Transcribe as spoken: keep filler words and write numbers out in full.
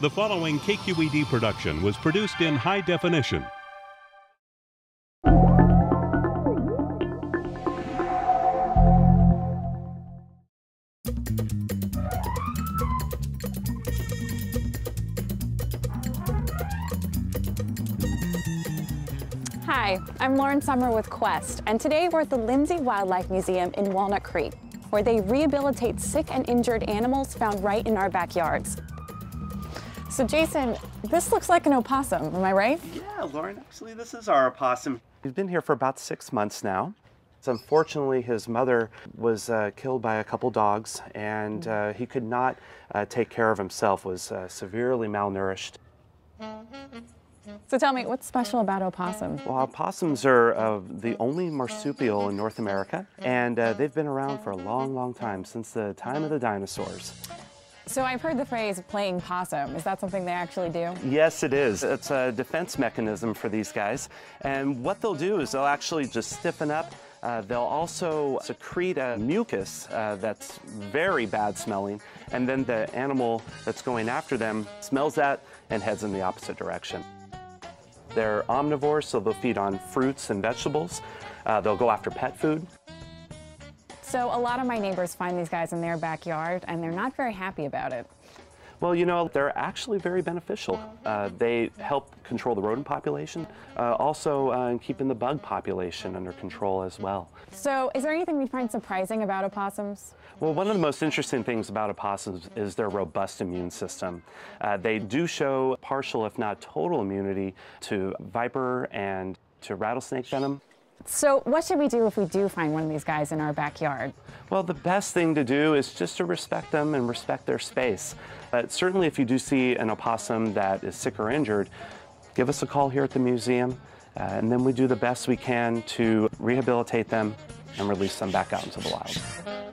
The following K Q E D production was produced in high definition. Hi, I'm Lauren Summer with Quest, and today we're at the Lindsay Wildlife Museum in Walnut Creek, where they rehabilitate sick and injured animals found right in our backyards. So Jason, this looks like an opossum, am I right? Yeah, Lauren, actually this is our opossum. He's been here for about six months now. So unfortunately, his mother was uh, killed by a couple dogs, and uh, he could not uh, take care of himself, was uh, severely malnourished. So tell me, what's special about opossum? Well, opossums are uh, the only marsupial in North America, and uh, they've been around for a long, long time, since the time of the dinosaurs. So I've heard the phrase playing possum. Is that something they actually do? Yes, it is. It's a defense mechanism for these guys. And what they'll do is they'll actually just stiffen up. Uh, they'll also secrete a mucus uh, that's very bad smelling, and then the animal that's going after them smells that and heads in the opposite direction. They're omnivores, so they'll feed on fruits and vegetables. Uh, they'll go after pet food. So a lot of my neighbors find these guys in their backyard, and they're not very happy about it. Well, you know, they're actually very beneficial. Uh, they help control the rodent population, uh, also uh, keeping the bug population under control as well. So is there anything we find surprising about opossums? Well, one of the most interesting things about opossums is their robust immune system. Uh, they do show partial, if not total, immunity to viper and to rattlesnake venom. So what should we do if we do find one of these guys in our backyard? Well, the best thing to do is just to respect them and respect their space. But certainly if you do see an opossum that is sick or injured, give us a call here at the museum, uh, and then we do the best we can to rehabilitate them and release them back out into the wild.